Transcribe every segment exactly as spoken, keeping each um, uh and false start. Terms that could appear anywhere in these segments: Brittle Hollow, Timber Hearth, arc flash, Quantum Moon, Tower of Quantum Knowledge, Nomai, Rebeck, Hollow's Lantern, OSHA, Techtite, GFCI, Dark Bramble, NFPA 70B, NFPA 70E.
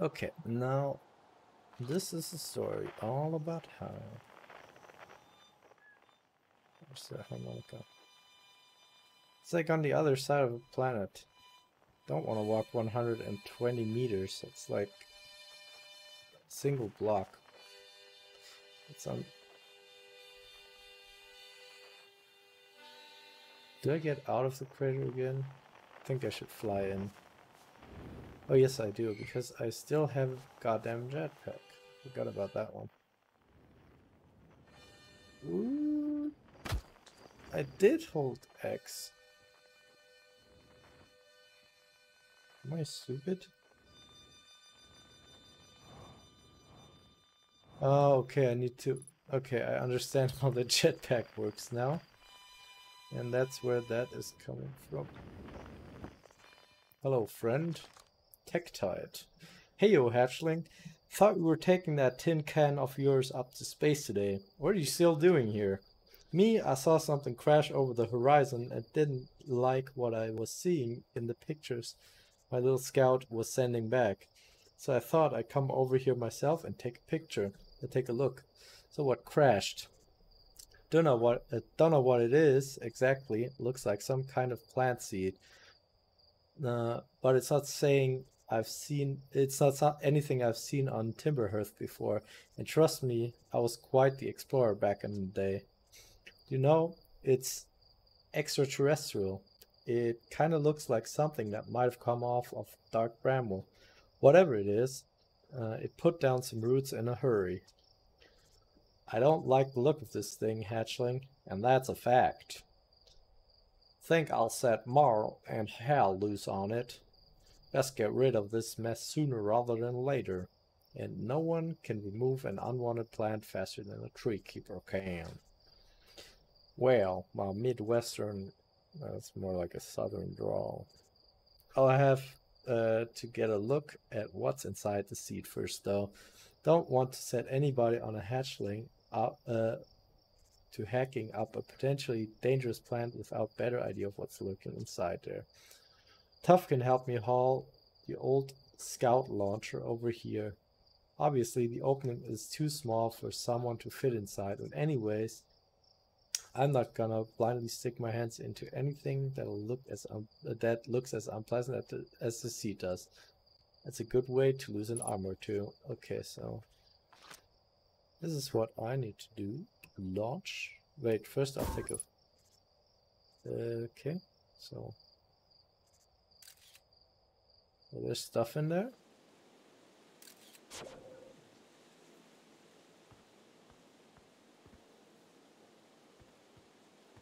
Okay, now this is a story all about how. Where's the harmonica? It's like on the other side of a planet. Don't want to walk one hundred twenty meters. It's like a single block. It's on. Do I get out of the crater again? I think I should fly in. Oh yes I do, because I still have a goddamn jetpack. Forgot about that one. Ooh, I did hold X. Am I stupid? Oh, okay, I need to... Okay, I understand how the jetpack works now. And that's where that is coming from. Hello, friend. Techtite. Hey, yo, hatchling. Thought we were taking that tin can of yours up to space today. What are you still doing here? Me, I saw something crash over the horizon and didn't like what I was seeing in the pictures my little scout was sending back. So I thought I'd come over here myself and take a picture. I'd take a look. So what crashed? Don't know what, uh, don't know what it is exactly. Looks like some kind of plant seed. Uh, but it's not saying I've seen, it's not, not anything I've seen on Timber Hearth before. And trust me, I was quite the explorer back in the day. You know, it's extraterrestrial. It kind of looks like something that might have come off of Dark Bramble. Whatever it is, uh, it put down some roots in a hurry. I don't like the look of this thing, hatchling, and that's a fact. Think I'll set Marl and Hal loose on it. Best get rid of this mess sooner rather than later. And no one can remove an unwanted plant faster than a tree keeper can. Well, my Midwestern... That's more like a southern drawl. I'll have uh, to get a look at what's inside the seed first, though. Don't want to set anybody on a hatchling up, uh, to hacking up a potentially dangerous plant without better idea of what's lurking inside there. Tuff can help me haul the old scout launcher over here. Obviously, the opening is too small for someone to fit inside, and anyways, I'm not gonna blindly stick my hands into anything that'll look as um, that looks as unpleasant as the, as the seed does. That's a good way to lose an arm or two. Okay, so this is what I need to do. Launch. Wait, first I'll take a... Okay, so... Well, there's stuff in there.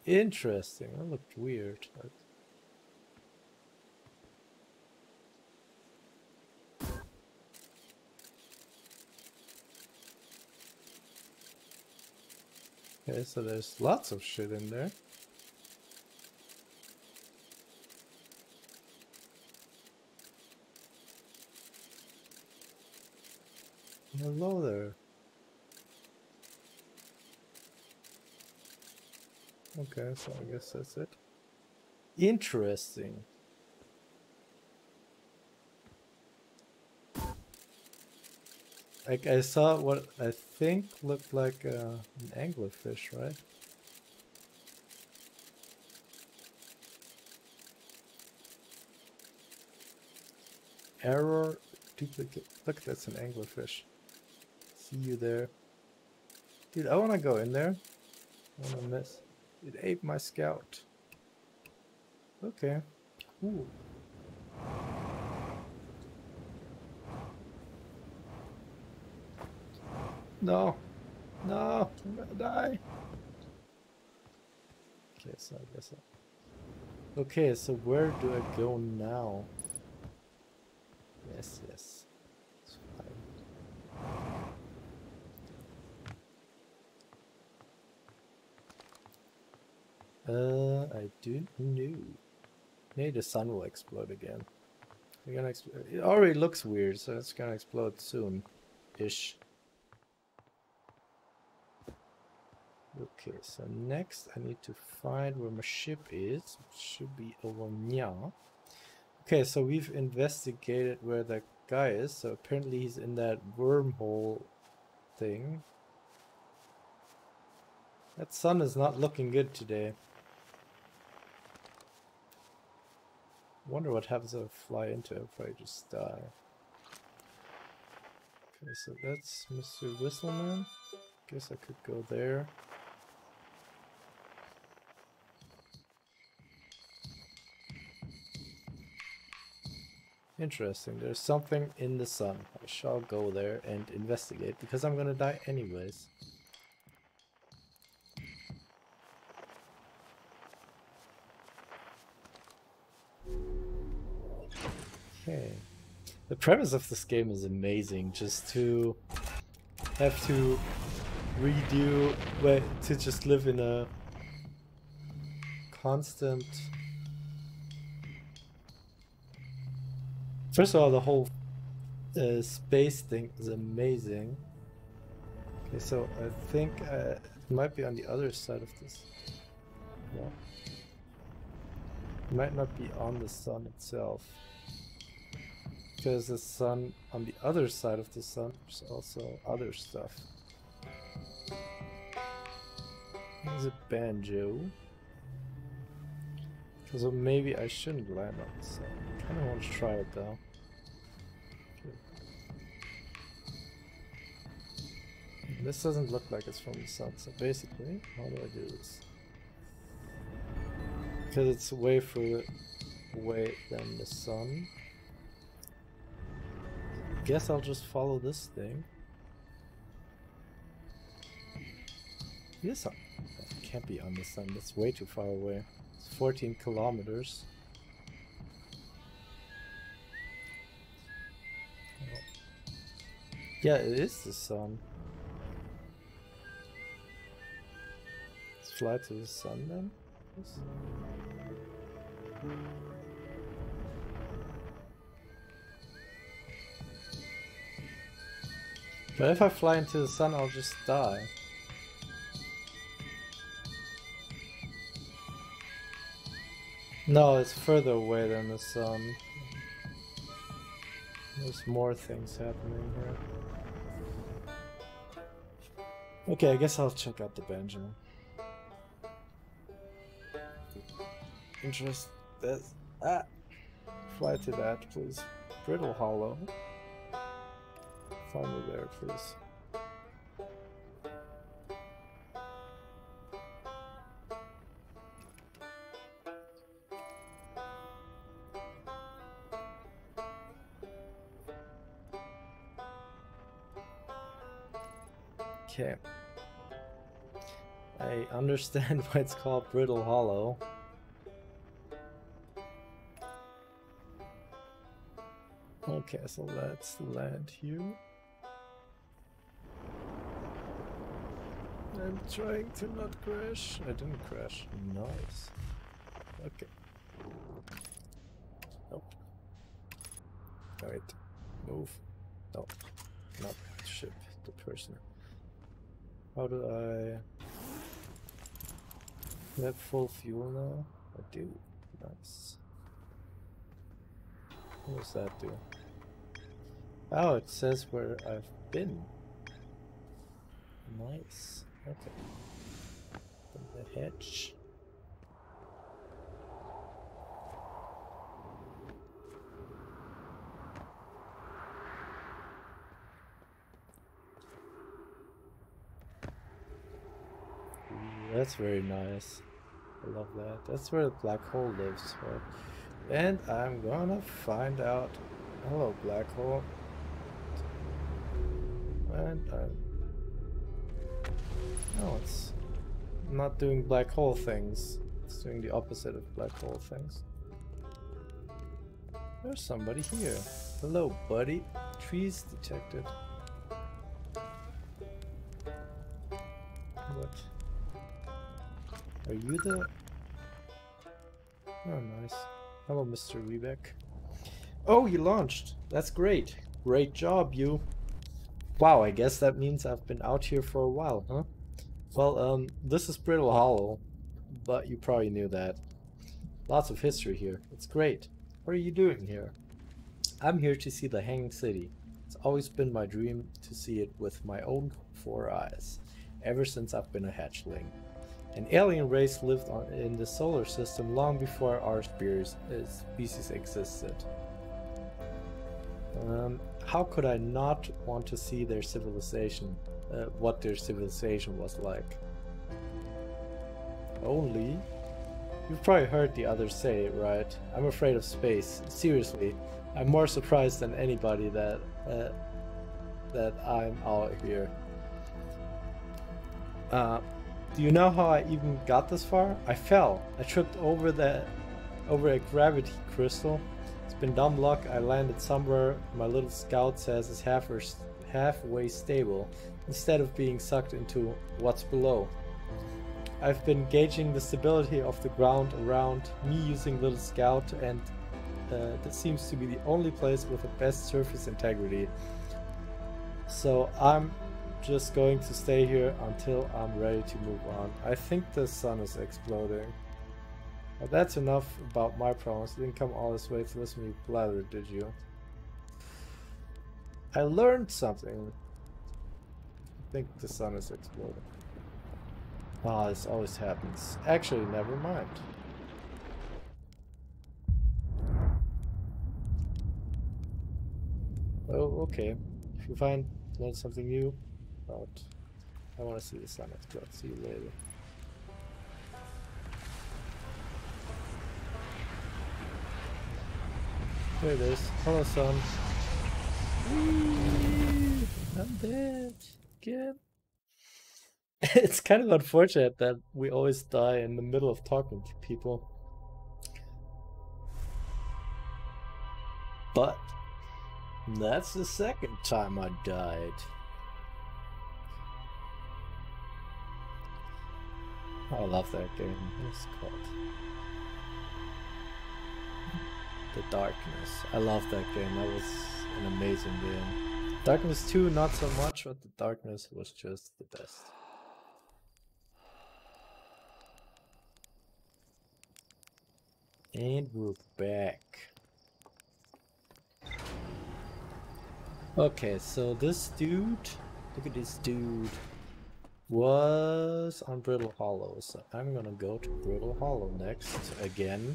Interesting, that looked weird. But... Okay, so there's lots of shit in there. Hello there. Okay, so I guess that's it. Interesting. Like I saw what I think looked like uh, an anglerfish, right? Error, duplicate. Look, that's an anglerfish. See you there. Dude, I want to go in there. I want to miss. It ate my scout. Okay. Cool. No, no, I'm gonna die. Okay, so I guess I... Okay, so where do I go now? Yes, yes. It's fine. Uh, I do know. Maybe the sun will explode again. We're gonna explode. It already looks weird, so it's gonna explode soon-ish. Okay, so next I need to find where my ship is. It should be over here. Okay, so we've investigated where the guy is, so apparently he's in that wormhole thing. That sun is not looking good today. Wonder what happens if I fly into it, if I just die. Okay, so that's Mister Whistleman. Guess I could go there. Interesting, there's something in the sun. I shall go there and investigate because I'm gonna die anyways. Okay. The premise of this game is amazing, just to have to redo, well, to just live in a constant... First of all, the whole uh, space thing is amazing. Okay, so I think uh, it might be on the other side of this. No. It might not be on the sun itself. Because the sun, on the other side of the sun, there's also other stuff. There's a banjo. So maybe I shouldn't land on the sun. I kind of want to try it though. This doesn't look like it's from the sun, so basically, how do I do this? Because it's way further away than the sun. Guess I'll just follow this thing. Yes, I can't be on the sun, that's way too far away. It's fourteen kilometers. Oh. Yeah, it is the sun. Fly to the sun then? Yes. But if I fly into the sun, I'll just die. No, it's further away than the sun. There's more things happening here. Okay, I guess I'll check out the banjo. Interest this. Ah! Fly to that, please. Brittle Hollow. Find me there, please. Okay. I understand why it's called Brittle Hollow. Okay, so let's land here. I'm trying to not crash. I didn't crash. Nice. Okay. Nope. Alright. Move. No. Not the ship. The person. How do I... Have full fuel now? I do. Nice. What does that do? Oh, it says where I've been. Nice. Okay. Open the hatch. Ooh, that's very nice. I love that. That's where the black hole lives, right? And I'm gonna find out. Hello, black hole. And I'm... No, it's not doing black hole things. It's doing the opposite of black hole things. There's somebody here. Hello, buddy. Trees detected. What? Are you the... Oh, nice. Hello, Mister Rebeck. Oh, you launched. That's great. Great job, you. Wow, I guess that means I've been out here for a while, huh? Well, um, this is Brittle Hollow, but you probably knew that. Lots of history here. It's great. What are you doing here? I'm here to see the Hanged City. It's always been my dream to see it with my own four eyes, ever since I've been a hatchling. An alien race lived on in the solar system long before our species existed. Um, how could I not want to see their civilization, uh, what their civilization was like? Only, you've probably heard the others say it, right? I'm afraid of space. Seriously, I'm more surprised than anybody that uh, that I'm out here. Uh, do you know how I even got this far? I fell. I tripped over the over a gravity crystal. It's been dumb luck. I landed somewhere my little scout says is half or halfway stable, instead of being sucked into what's below. I've been gauging the stability of the ground around me using Little Scout, and uh, that seems to be the only place with the best surface integrity. So I'm just going to stay here until I'm ready to move on. I think the sun is exploding. Well, that's enough about my problems. You didn't come all this way to listen to me blather, did you? I learned something. I think the sun is exploding. Ah, oh, this always happens. Actually, never mind. Oh, okay. If you find learn something new, out. I want to see the sun explode. See you later. There it is. Hello, sun. Whee! I'm dead. Get. It's kind of unfortunate that we always die in the middle of talking to people. But that's the second time I died. I love that game. It's called The Darkness. I love that game. That was an amazing game. Darkness two not so much, but The Darkness was just the best. And we're back. Okay, so this dude, look at this dude, was on Brittle Hollow. So I'm gonna go to Brittle Hollow next again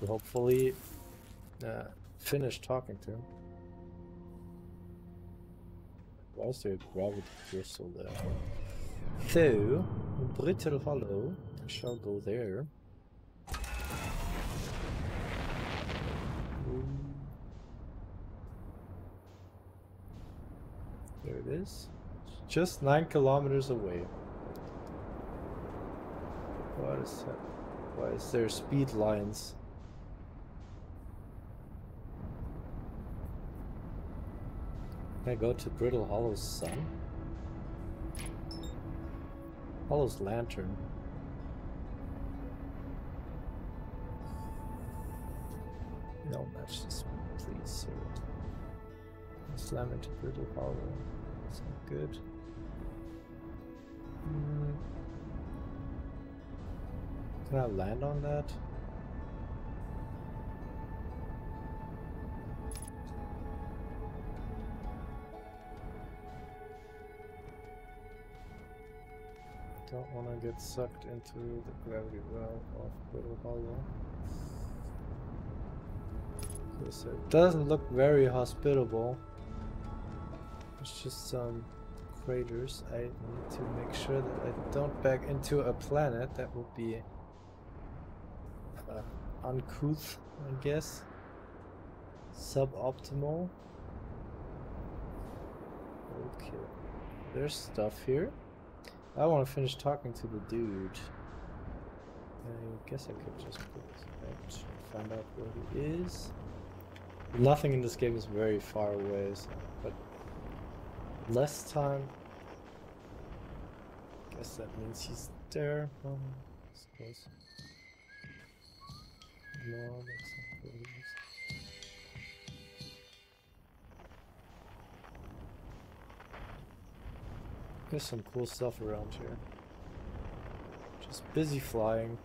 to hopefully uh, finish talking to him. Why is there a gravity crystal there? So, Brittle Hollow, I shall go there. There it is. Just nine kilometers away. What is that? Why is there speed lines? Can I go to Brittle Hollow's sun? Hollow's Lantern. No, match this one, please, sir. Slam into Brittle Hollow. That's not good. Mm. Can I land on that? I don't want to get sucked into the gravity well of Brittle Hollow. So it doesn't look very hospitable. It's just some craters. I need to make sure that I don't back into a planet. That would be uh, uncouth, I guess. Suboptimal. Okay. There's stuff here. I want to finish talking to the dude. I guess I could just put this out and find out where he is. Nothing in this game is very far away, so, but less time. Guess that means he's there. Um, I suppose. No, that's not what it is. There's some cool stuff around here. Just busy flying.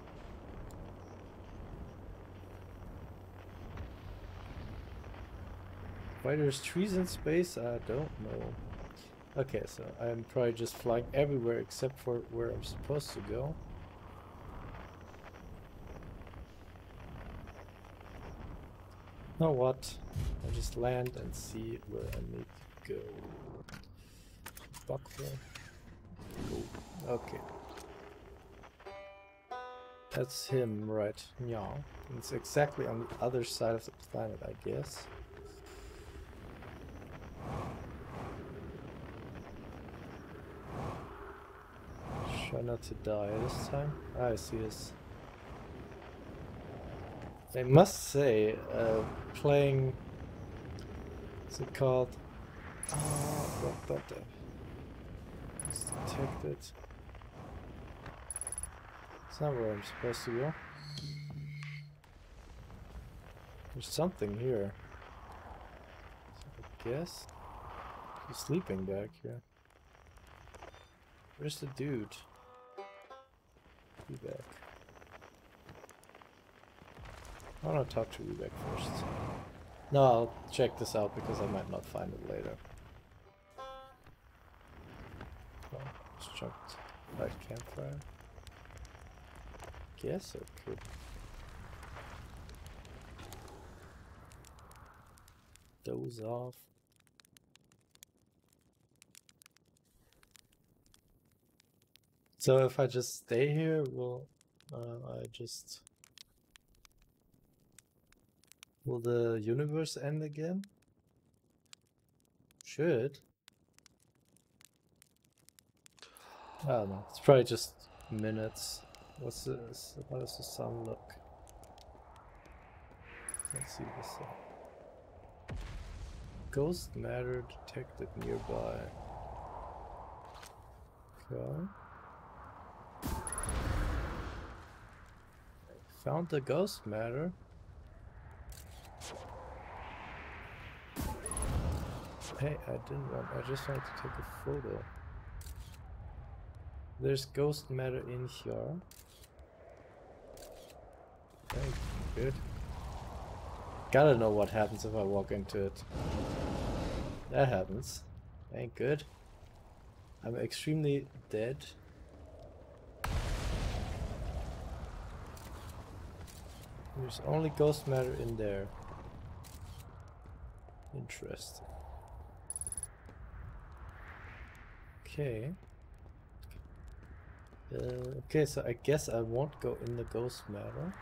Why there's trees in space? I don't know. Okay, so I'm probably just flying everywhere except for where I'm supposed to go. You know what? I just land and see where I need to go. Buckler. Okay. That's him, right? Yeah. It's exactly on the other side of the planet, I guess. Try not to die this time. Ah, I see this. I must say, uh, playing. What's it called? Oh, rock button. It's detected. It's not where I'm supposed to go. There's something here. I guess. He's sleeping back here. Where's the dude? Rebek. I want to talk to Rebek first. No, I'll check this out because I might not find it later. Oh, it's chucked by campfire. Guess I could. Doze off. So if I just stay here, will uh, I just... Will the universe end again? Should. I don't know, it's probably just minutes. What's this? How does the sun look? Let's see this one. Ghost matter detected nearby. Okay. Found the ghost matter. Hey, I didn't want, I just wanted to take a photo. There's ghost matter in here. Okay, good. Gotta know what happens if I walk into it. That happens. Ain't good. I'm extremely dead. There's only ghost matter in there. Interesting. Okay. Uh, okay, so I guess I won't go in the ghost matter.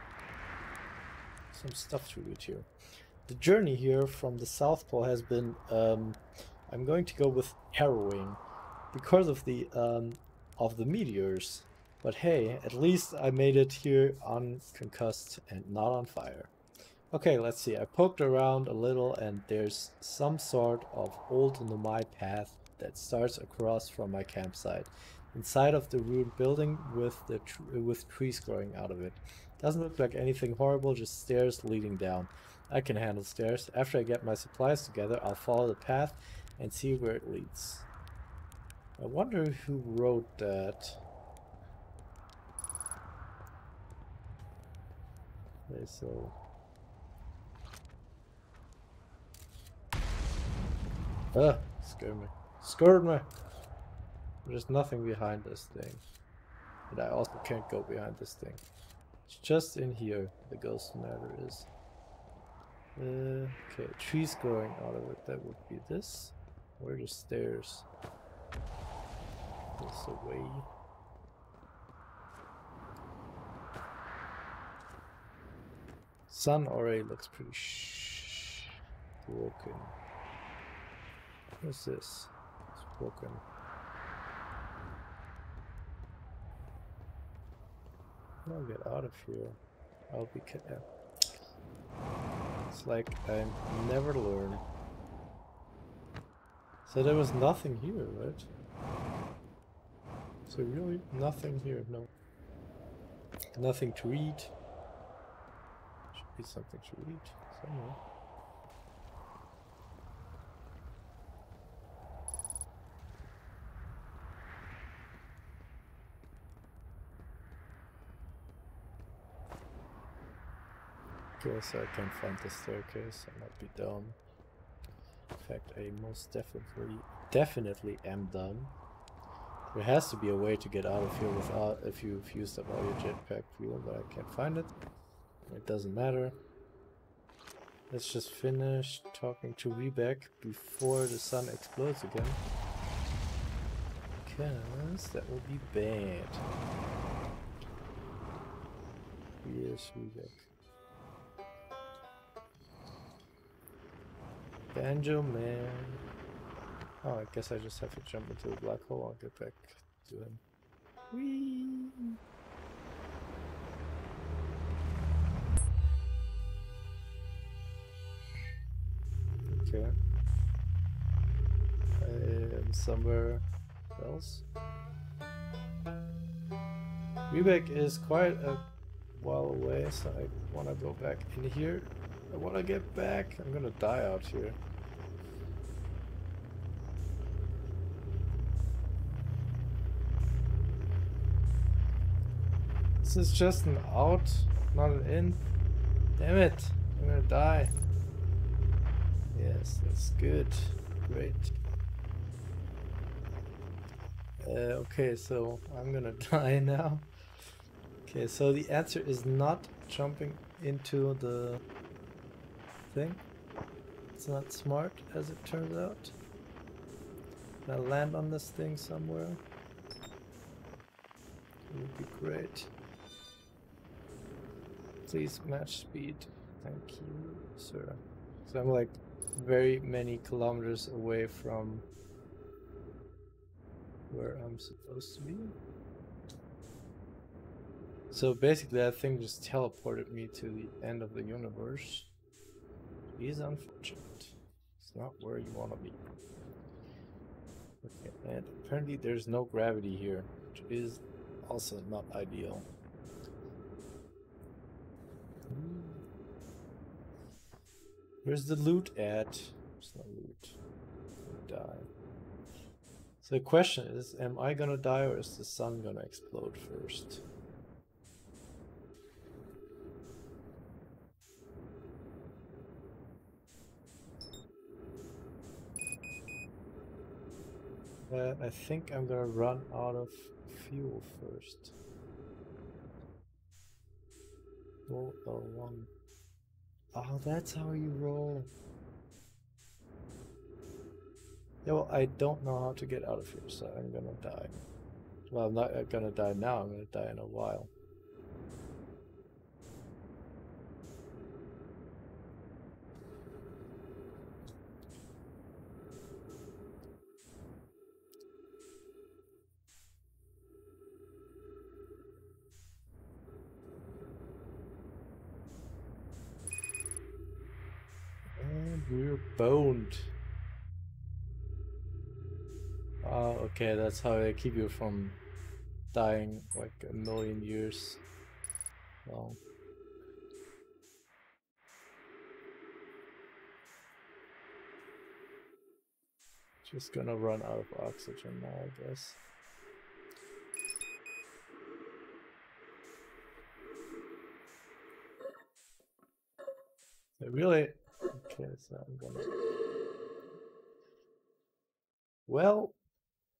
Some stuff to read here. The journey here from the South Pole has been... Um, I'm going to go with harrowing because of the um, of the meteors. But hey, at least I made it here unconcussed and not on fire. Okay, let's see. I poked around a little and there's some sort of old Nomai path that starts across from my campsite. Inside of the ruined building with the tr with trees growing out of it. Doesn't look like anything horrible, just stairs leading down. I can handle stairs. After I get my supplies together, I'll follow the path and see where it leads. I wonder who wrote that. Okay, so... Ah, scared me. Scared me! There's nothing behind this thing. And I also can't go behind this thing. It's just in here, the ghost matter is. Uh, okay, trees growing out of it. That would be this. Where are the stairs? This away. Sun already looks pretty sh broken. What's this? It's broken. I'll get out of here. I'll be kidnapped. It's like I never learn. So there was nothing here, right? So really nothing here, no. Nothing to read. Should be something to read somewhere. Okay, so I can find the staircase. I might be down. fact, I most definitely, definitely am done. There has to be a way to get out of here without if you've used up all your jetpack fuel, but I can't find it. It doesn't matter. Let's just finish talking to Rebek before the sun explodes again. Because that will be bad. Yes, Rebek. Banjo Man. Oh, I guess I just have to jump into a black hole. I'll get back to him. Whee! Okay. I'm somewhere else. Rebek is quite a while away, so I want to go back in here. I want to get back. I'm gonna die out here. This is just an out, not an in. Damn it, I'm gonna die. Yes, that's good. Great. Uh, okay, so I'm gonna die now. Okay, so the answer is not jumping into the thing. It's not smart, as it turns out. Can I land on this thing somewhere? It would be great. Please match speed. Thank you, sir. So I'm like very many kilometers away from where I'm supposed to be. So basically that thing just teleported me to the end of the universe. It is unfortunate. It's not where you want to be. Okay, and apparently there's no gravity here, which is also not ideal. Where's the loot at? There's no loot. I die. So the question is, am I gonna die or is the sun gonna explode first? Uh, I think I'm gonna run out of fuel first. Roll a one. Oh, that's how you roll. Yeah, well, I don't know how to get out of here, so I'm gonna die. Well, I'm not gonna die now, I'm gonna die in a while. Boned. Oh, okay, that's how they keep you from dying like a million years. Well. Just gonna run out of oxygen now, I guess. They really. Okay, so I'm gonna... Well,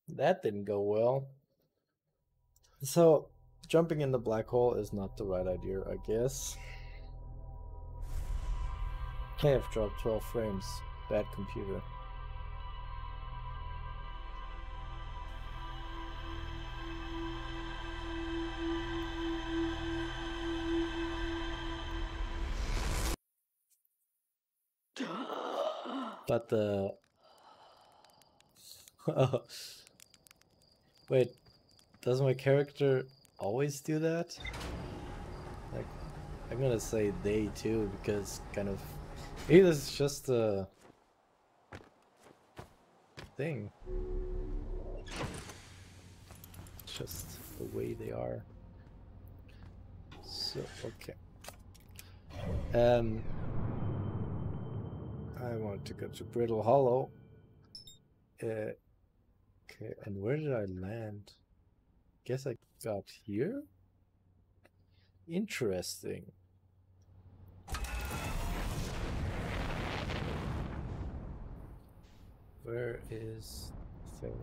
that didn't go well. So, jumping in the black hole is not the right idea, I guess. I have dropped twelve frames. Bad computer. But the oh. Wait, does my character always do that? Like, I'm gonna say they too, because kind of maybe this is just a thing. Just the way they are. So okay. Um I want to go to Brittle Hollow. Uh, okay, and where did I land? Guess I got here? Interesting. where is the thing?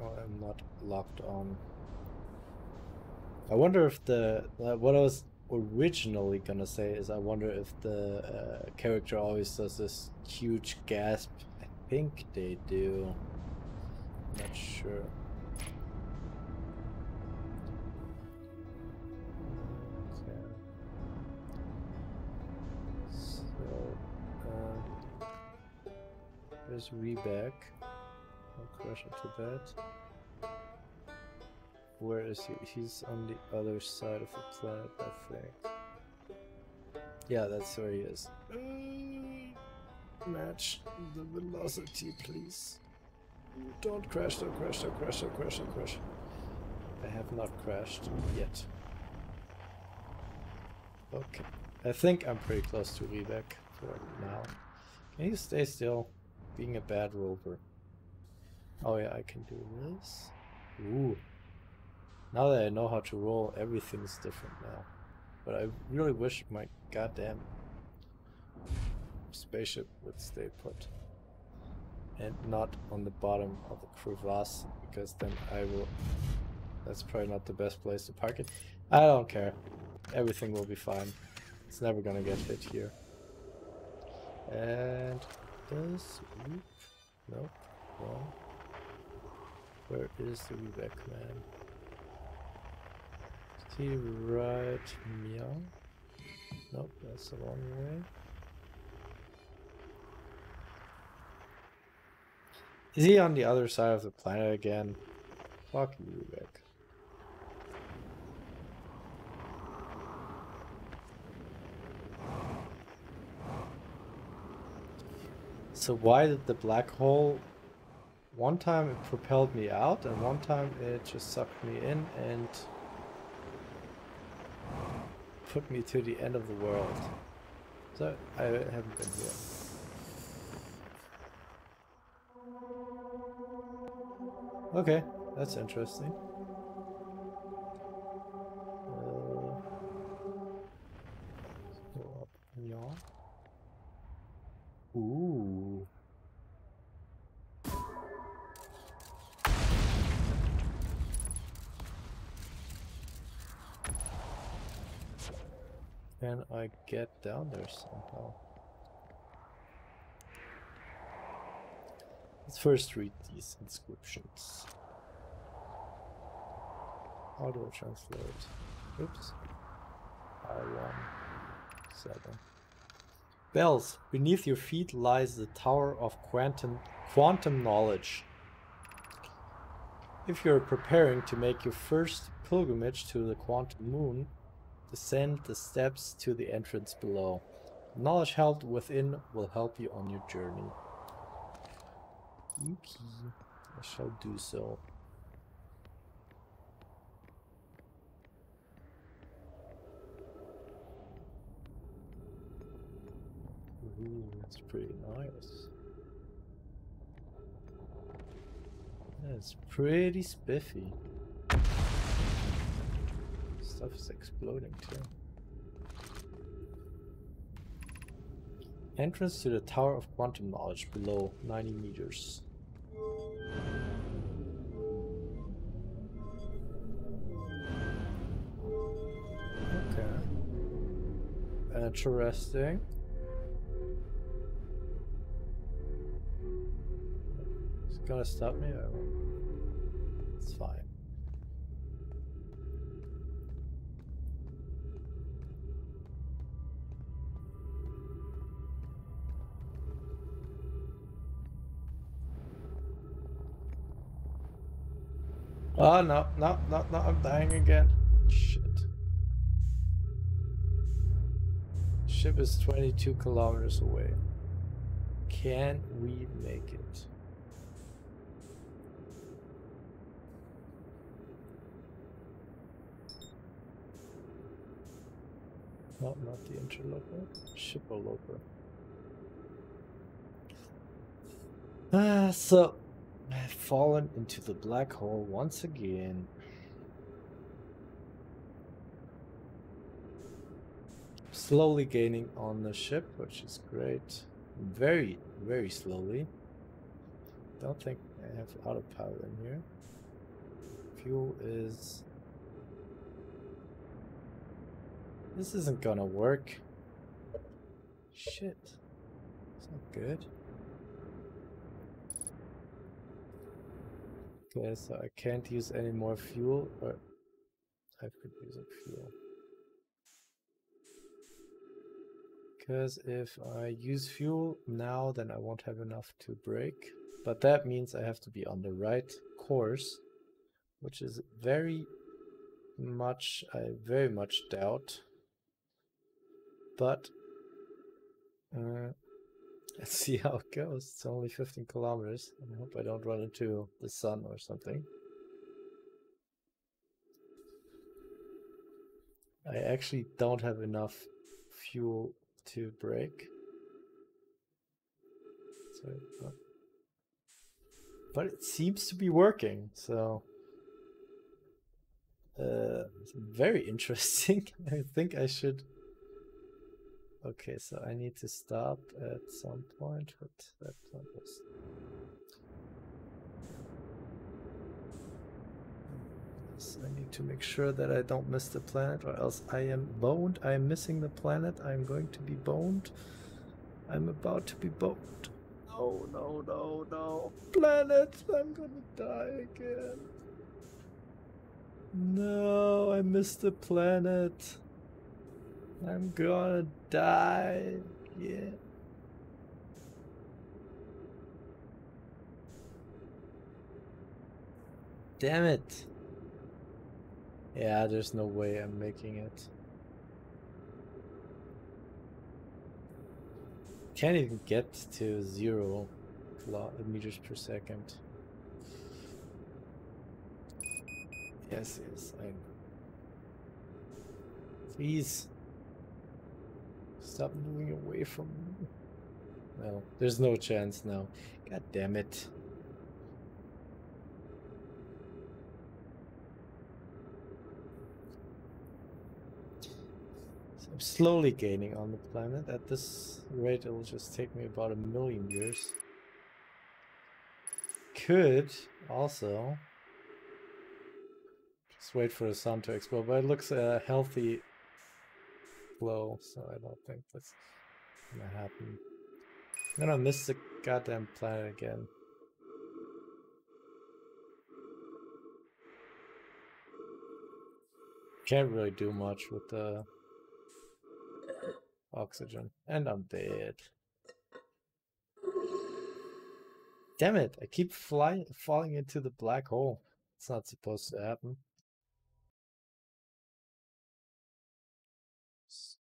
Oh, I'm not locked on. I wonder if the, like, what I was originally gonna say is I wonder if the uh, character always does this huge gasp. I think they do. I'm not sure. Okay. So, uh, there's Rebek. I'll crush it to that. Where is he? He's on the other side of the planet, I think. Yeah, that's where he is. Uh, match the velocity, please. Don't crash, don't crash, don't crash, don't crash, don't crash. I have not crashed yet. Okay. I think I'm pretty close to Rebek for now. Can you stay still? Being a bad rover. Oh yeah, I can do this. Ooh. Now that I know how to roll, everything's different now. But I really wish my goddamn spaceship would stay put. And not on the bottom of the crevasse, because then I will... That's probably not the best place to park it. I don't care. Everything will be fine. It's never gonna get hit here. And... this... Oop. Nope. Wrong. Where is the Rebek man? Is he right... meow? Nope, that's the wrong way. Is he on the other side of the planet again? Fuck you, Rebek. So why did the black hole... One time it propelled me out, and one time it just sucked me in and... put me to the end of the world. So, I haven't been here. Okay, that's interesting. Uh, go up and yawn. Ooh. Can I get down there somehow? Let's first read these inscriptions. Auto translate. Oops. I one seven. Bells, beneath your feet lies the Tower of Quantum Quantum Knowledge. If you are preparing to make your first pilgrimage to the Quantum Moon, descend the steps to the entrance below. Knowledge held within will help you on your journey. Okay, I shall do so. Ooh, that's pretty nice. That's pretty spiffy. Stuff is exploding too. Entrance to the Tower of Quantum Knowledge below ninety meters. Okay. Interesting. It's gonna stop me? I won't. It's fine. Oh no, no, no, no, I'm dying again. Shit. Ship is twenty-two kilometers away. Can we make it? No, not the interloper. Shipoloper. Ah, so... I've fallen into the black hole once again. Slowly gaining on the ship, which is great. very, very slowly. Don't think I have autopilot in here. Fuel is... This isn't gonna work. Shit. It's not good. Okay, so I can't use any more fuel, or I could use up fuel. Because if I use fuel now, then I won't have enough to brake. But that means I have to be on the right course, which is very much, I very much doubt. But uh, let's see how it goes. It's only fifteen kilometers. I hope I don't run into the sun or something. I actually don't have enough fuel to brake. Sorry, but, but it seems to be working, so uh, it's very interesting. I think I should. Okay, so I need to stop at some point. What that point was. So I need to make sure that I don't miss the planet, or else I am boned. I am missing the planet. I am going to be boned. I'm about to be boned. No, no, no, no. Planet! I'm gonna die again. No, I missed the planet. I'm gonna die. Yeah. Damn it. Yeah, there's no way I'm making it. Can't even get to zero meters per second. Yes, yes, I know. Please. Stop moving away from me. No, there's no chance now. God damn it. I'm slowly gaining on the planet. At this rate, it will just take me about a million years. Could also just wait for the sun to explode, but it looks a healthy glow, so I don't think that's gonna happen. I'm gonna miss the goddamn planet again. Can't really do much with the oxygen, and I'm dead. Damn it, I keep flying falling into the black hole. It's not supposed to happen.